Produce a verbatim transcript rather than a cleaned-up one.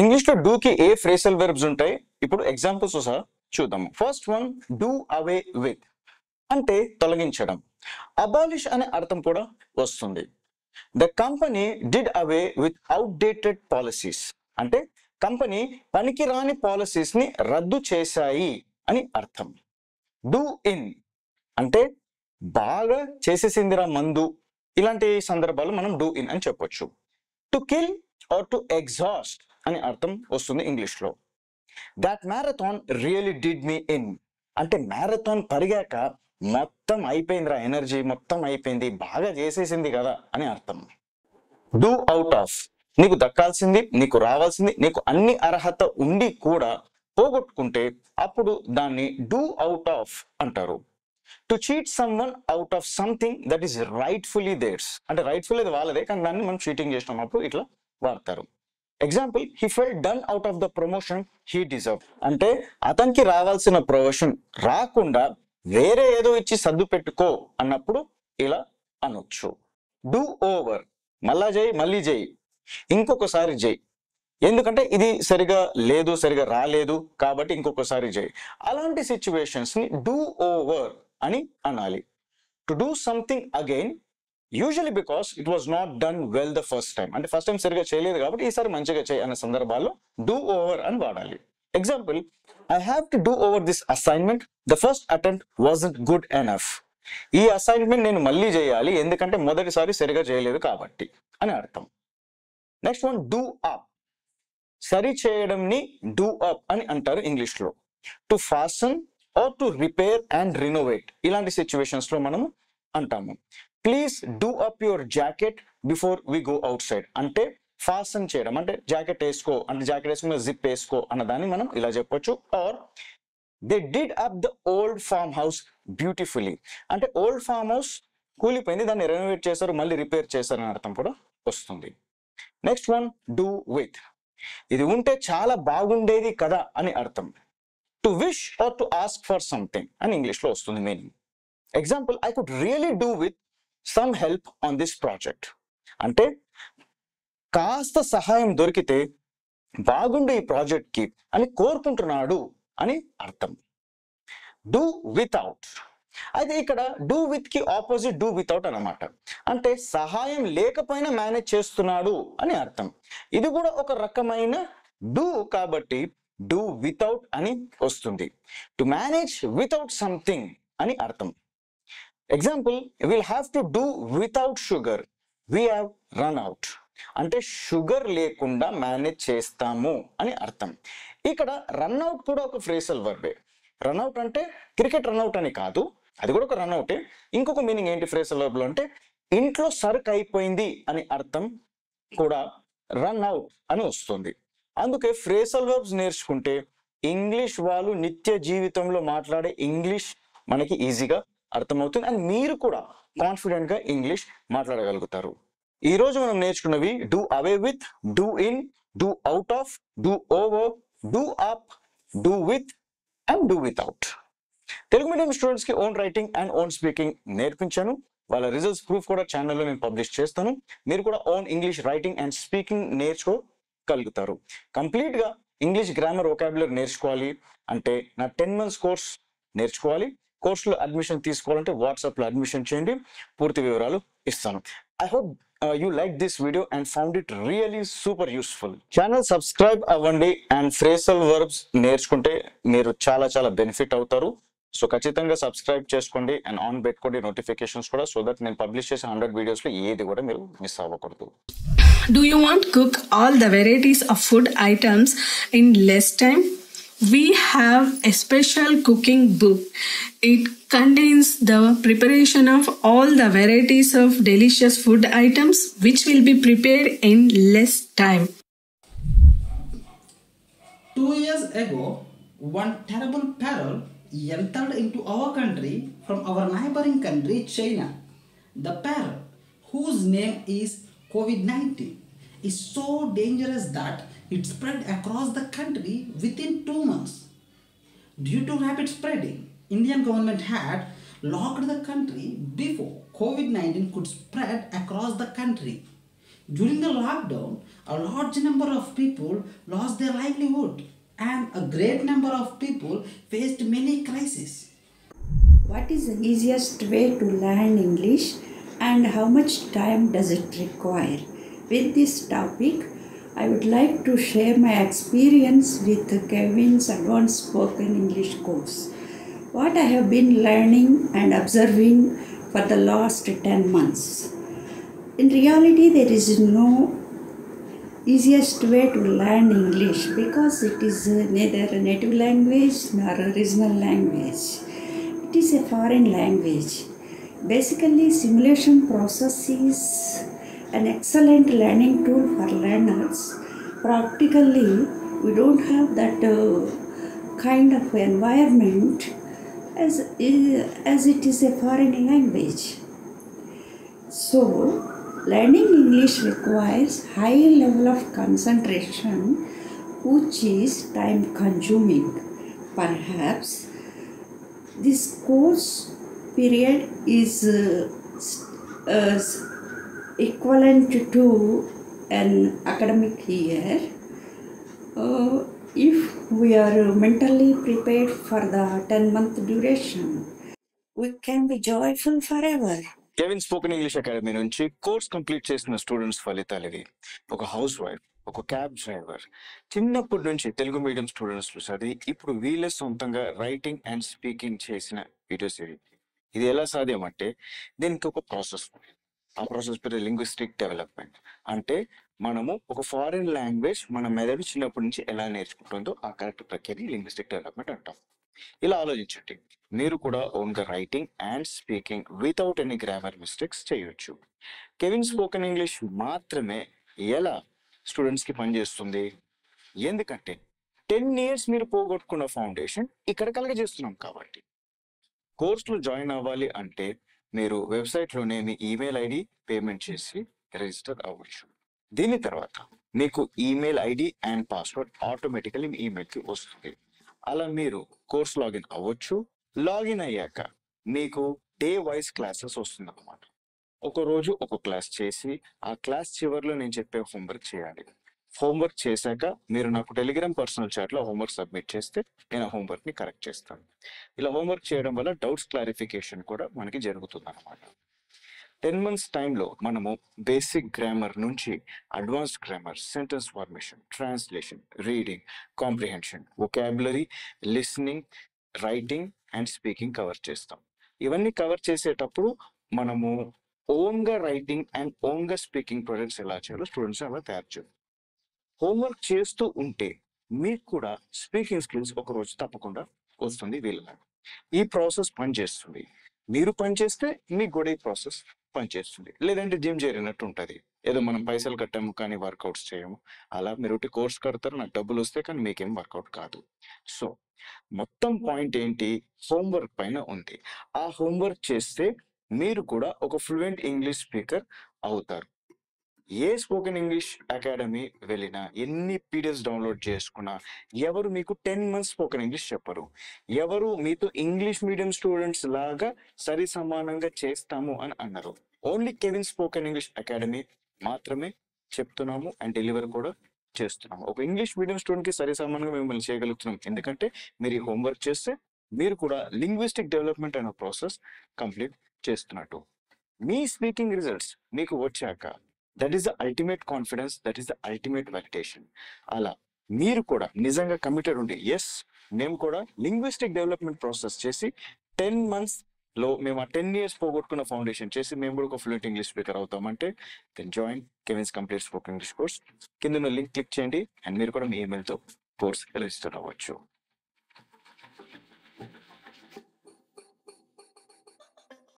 English lo do ki A phrasal verbs ఉంటాయి. ఇప్పుడు examples సహా చూద్దాం. First one do away with అంటే తొలగించడం. అబాలిష్ అనే అర్థం కూడా వస్తుంది. The company did away with outdated policies అంటే కంపెనీ పనికిరాని పాలసీస్ ని రద్దు చేశాయి అని అర్థం. డూ ఇన్ అంటే బాగా చేసేసిందిరా మందు, ఇలాంటి సందర్భాలు మనం డూ ఇన్ అని చెప్పొచ్చు. To kill or to exhaust అని అర్థం వస్తుంది ఇంగ్లీష్ లో. That marathon really did me in అంటే మ్యారథాన్ పరిగాక మొత్తం అయిపోయిందిరా, ఎనర్జీ మొత్తం అయిపోయింది, బాగా చేసేసింది కదా అని అర్థం. డూ అవుట్ ఆఫ్ నీకు దక్కాల్సింది, నీకు రావాల్సింది, నీకు అన్ని అర్హత ఉండి కూడా పోగొట్టుకుంటే అప్పుడు దాన్ని డూ అవుట్ ఆఫ్ అంటారు. To cheat someone out of something that is rightfully theirs అంటే రైట్ఫుల్ అది వాళ్ళదే, కానీ దాన్ని మనం చీటింగ్ చేసినప్పుడు ఇట్లా వాడతారు. Example, he felt done out of the promotion he deserve అంటే అతనికి రావాల్సిన ప్రమోషన్ రాకుండా వేరే ఏదో ఇచ్చి సర్దు పెట్టుకో అన్నప్పుడు ఇలా అనొచ్చు. డూ ఓవర్ మళ్ళా జై మళ్ళీ జై ఇంకొకసారి జై, ఎందుకంటే ఇది సరిగా లేదు సరిగా రాలేదు కాబట్టి ఇంకొకసారి జై. అలాంటి సిచ్యువేషన్స్ ని డూ ఓవర్ అని అనాలి. To do something again usually because it was not done well the first time అంటే ఫస్ట్ టైం సరిగా చేయలేదు కాబట్టి ఈసారి మంచిగా చేయి అనే సందర్భాల్లో డూ ఓవర్ అని వాడాలి. Example, I have to do over this assignment, the first attempt wasn't good enough ఈ అసైన్మెంట్ నేను మళ్ళీ చేయాలి ఎందుకంటే మొదటిసారి సరిగా చేయలేదు కాబట్టి అని అర్థం. నెక్స్ట్ వన్ డూ అప్ సరి చేయడం ని డూ అప్ అని అంటారు ఇంగ్లీష్ లో. To fasten or to repair and renovate ఇలాంటి సిచ్యువేషన్స్ లో మనము అంటాము. Please do up your jacket before we go outside అంటే ఫాసన్ చేయడం అంటే జాకెట్ వేసుకో అంటే జాకెట్ వేసుకున్న జిప్ వేసుకో అన్న దాన్ని మనం ఇలా చెప్పొచ్చు. Or they did up the old farm house beautifully అంటే ఓల్డ్ ఫార్మ్ హౌస్ కూలిపోయింది, దాన్ని రెనోవేట్ చేశారు, మళ్ళీ రిపేర్ చేశారు అనే అర్థం కూడా వస్తుంది. నెక్స్ట్ వన్ డూ విత్ ఇది ఉంటే చాలా బాగుండేది కదా అని అర్థం. To wish or to ask for something అని ఇంగ్లీష్ లో వస్తుంది meaning. Example, I could really do with some help on this project అంటే కాస్త సహాయం దొరికితే బాగుండే ఈ ప్రాజెక్ట్ కి అని కోరుకుంటున్నాడు అని అర్థం. డూ వితౌట్ అయితే ఇక్కడ డూ విత్ కి ఆపోజిట్ డూ వితౌట్ అన్నమాట అంటే సహాయం లేకపోయినా మేనేజ్ చేస్తున్నాడు అని అర్థం. ఇది కూడా ఒక రకమైన డూ కాబట్టి డూ వితౌట్ అని వస్తుంది. టు మేనేజ్ వితౌట్ సంథింగ్ అని అర్థం. Example, will have to do without sugar we have run out అంటే షుగర్ లేకుండా మేనేజ్ చేస్తాము అని అర్థం. ఇక్కడ రన్అట్ కూడా ఒక ఫ్రేజల్ వర్బే. రన్అట్ అంటే క్రికెట్ రన్అట్ అని కాదు, అది కూడా ఒక రన్అటే. ఇంకొక మీనింగ్ ఏంటి ఫ్రేజల్ వర్బ్ లో అంటే ఇంట్లో సరుకు అయిపోయింది అని అర్థం కూడా రన్అట్ అని వస్తుంది. అందుకే ఫ్రేజల్ వర్బ్స్ నేర్చుకుంటే ఇంగ్లీష్ వాళ్ళు నిత్య జీవితంలో మాట్లాడే ఇంగ్లీష్ మనకి ఈజీగా అర్థమవుతుంది అండ్ మీరు కూడా కాన్ఫిడెంట్ గా ఇంగ్లీష్ మాట్లాడగలుగుతారు. ఈ రోజు మనం నేర్చుకున్నవి do away with, do in, do out of, do over, do up, do with and do without. Telugu medium students కి own writing and own speaking నేర్పించాను. వాళ్ళ రిజల్ట్స్ ప్రూఫ్ కూడా ఛానల్లో నేను పబ్లిష్ చేస్తాను. మీరు కూడా own English writing and speaking నేర్చుకోగలుగుతారు. కంప్లీట్ గా ఇంగ్లీష్ గ్రామర్ వొకాబులరీ నేర్చుకోవాలి అంటే నా టెన్ మంత్స్ కోర్స్ నేర్చుకోవాలి. కోర్సులో అడ్మిషన్ తీసుకోవాలంటే వాట్సాప్లో అడ్మిషన్ చేయండి, పూర్తి వివరాలు ఇస్తాను. I hope uh, you liked this video and found it really super useful. Channel subscribe అవ్వండి and phrasal verbs నేర్చుకుంటే మీరు చాలా చాలా బెనిఫిట్ అవుతారు. సో ఖచ్చితంగా సబ్స్క్రైబ్ చేసుకోండి అండ్ ఆన్ పెట్టుకోండి నోటిఫికేషన్స్ కూడా, సో దట్ నేను పబ్లిష్ చేసే హండ్రెడ్ వీడియోస్ లో ఏది కూడా మీరు మిస్ అవ్వకూడదు. Do you want to cook all the varieties of food items in less time? We have a special cooking book. It contains the preparation of all the varieties of delicious food items which will be prepared in less time. Two years ago, one terrible peril entered into our country from our neighboring country, China. The peril, whose name is COVID nineteen, is so dangerous that it spread across the country within two months. Due to rapid spreading, Indian government had locked the country before COVID nineteen could spread across the country. During the lockdown, a large number of people lost their livelihood and a great number of people faced many crises. What is the easiest way to learn English and how much time does it require? With this topic, I would like to share my experience with Kevin's Advanced Spoken English course. What I have been learning and observing for the last ten months. In reality, there is no easiest way to learn English because it is neither a native language nor a regional language. It is a foreign language. Basically, simulation process is an excellent learning tool for learners. Practically, we don't have that uh, kind of environment as, as it is a foreign language. So, learning English requires high level of concentration, which is time consuming. Perhaps this course period is uh, uh, equivalent to an academic year uh, if we are mentally prepared for the ten month duration. We can be joyful forever. Kevin's Spoken English Academy nunchi course complete chesina students falitali oka housewife, oka cab driver, chinnappudu nunchi Telugu medium students lo sadi ippudu veela sontanga writing and speaking chesina video series. Idi ela sadhyam ante deeniki oka process. ఆ process పేరు linguistic development. అంటే మనము ఒక foreign language మన మెదడు చిన్నప్పటి నుంచి ఎలా నేర్చుకుంటుందో ఆ కరెక్ట్ ప్రక్రియని లింగ్విస్టిక్ డెవలప్మెంట్ అంటాం. ఇలా ఆలోచించండి, మీరు కూడా ఓన్గా writing and speaking without any grammar mistakes చేయొచ్చు. కెవిన్ స్పోకెన్ ఇంగ్లీష్ మాత్రమే ఎలా స్టూడెంట్స్కి పనిచేస్తుంది, ఎందుకంటే టెన్ ఇయర్స్ మీరు పోగొట్టుకున్న ఫౌండేషన్ ఇక్కడ కలగజేస్తున్నాం కాబట్టి. కోర్సులో జాయిన్ అవ్వాలి అంటే మీరు వెబ్సైట్లోనే మీ ఈమెయిల్ ఐడి పేమెంట్ చేసి రిజిస్టర్ అవ్వచ్చు. దీని తర్వాత మీకు email ID and password automatically మీ ఈమెయిల్కి వస్తుంది. అలా మీరు కోర్స్ లాగిన్ అవ్వచ్చు. లాగిన్ అయ్యాక మీకు డే వైజ్ క్లాసెస్ వస్తుంది అన్నమాట. ఒక రోజు ఒక క్లాస్ చేసి ఆ క్లాస్ చివరిలో నేను చెప్పే హోంవర్క్ చేయాలి. హోంవర్క్ చేశాక మీరు నాకు టెలిగ్రామ్ పర్సనల్ చాట్లో హోంవర్క్ సబ్మిట్ చేస్తే నేను ఆ హోంవర్క్ని కరెక్ట్ చేస్తాను. ఇలా హోంవర్క్ చేయడం వల్ల డౌట్స్ క్లారిఫికేషన్ కూడా మనకి జరుగుతుంది అనమాట. టెన్ మంత్స్ టైంలో మనము బేసిక్ గ్రామర్ నుంచి advanced grammar, sentence formation, translation, reading comprehension, vocabulary, listening, writing and speaking cover చేస్తాం. ఇవన్నీ కవర్ చేసేటప్పుడు మనము ఓన్గా రైటింగ్ అండ్ ఓన్గా స్పీకింగ్ ప్రొజెక్ట్స్ ఎలా చేయాలో స్టూడెంట్స్ అలా తయారు చేయాలి. హోంవర్క్ చేస్తూ ఉంటే మీకు కూడా స్పీకింగ్ స్కిల్స్ ఒకరోజు తప్పకుండా వస్తుంది. వీళ్ళ ఈ ప్రాసెస్ పనిచేస్తుంది. మీరు పనిచేస్తే మీకు కూడా ఈ ప్రాసెస్ పనిచేస్తుంది. లేదంటే జిమ్ చేరినట్టు ఉంటుంది, ఏదో మనం పైసలు కట్టాము కానీ వర్కౌట్స్ చేయము. అలా మీరు కోర్స్ కడతారు, నాకు డబ్బులు వస్తే కానీ మీకేం వర్కౌట్ కాదు. సో మొత్తం పాయింట్ ఏంటి, హోంవర్క్ పైన ఉంది. ఆ హోంవర్క్ చేస్తే మీరు కూడా ఒక ఫ్లూయెంట్ ఇంగ్లీష్ స్పీకర్ అవుతారు. ఏ స్పోకెన్ ఇంగ్లీష్ అకాడమీ వెళ్ళినా, ఎన్ని పీడిఎఫ్స్ డౌన్లోడ్ చేసుకున్నా, ఎవరు మీకు టెన్ మంత్స్ స్పోకెన్ ఇంగ్లీష్ చెప్పరు. ఎవరు మీతో ఇంగ్లీష్ మీడియం స్టూడెంట్స్ లాగా సరి సమానంగా చేస్తాము అని అన్నారు. Only Kevin spoken English academy మాత్రమే చెప్తున్నాము అండ్ డెలివర్ కూడా చేస్తున్నాము. ఒక ఇంగ్లీష్ మీడియం స్టూడెంట్కి సరి సమానంగా మిమ్మల్ని చేయగలుగుతున్నాం, ఎందుకంటే మీరు ఈ హోంవర్క్ చేస్తే మీరు కూడా లింగ్విస్టిక్ డెవలప్మెంట్ అనే ప్రాసెస్ కంప్లీట్ చేస్తున్నట్టు. మీ స్పీకింగ్ రిజల్ట్స్ మీకు వచ్చాక that is the ultimate confidence, that is the ultimate validation. అలా మీరు కూడా నిజంగా కమిటెడ్ ఉండి, ఎస్ మేము కూడా లింగ్విస్టిక్ డెవలప్మెంట్ ప్రాసెస్ చేసి టెన్ మంత్స్లో మేము ఆ టెన్ ఇయర్స్ పోగొట్టుకున్న ఫౌండేషన్ చేసి మేము కూడా ఒక ఫ్లూయెంట్ ఇంగ్లీష్ స్పీకర్ అవుతామంటే then join Kevin's complete spoken English course. కింద లింక్ క్లిక్ చేయండి అండ్ మీరు కూడా మీ ఈమెయిల్తో కోర్స్ రిజిస్టర్ అవ్వచ్చు.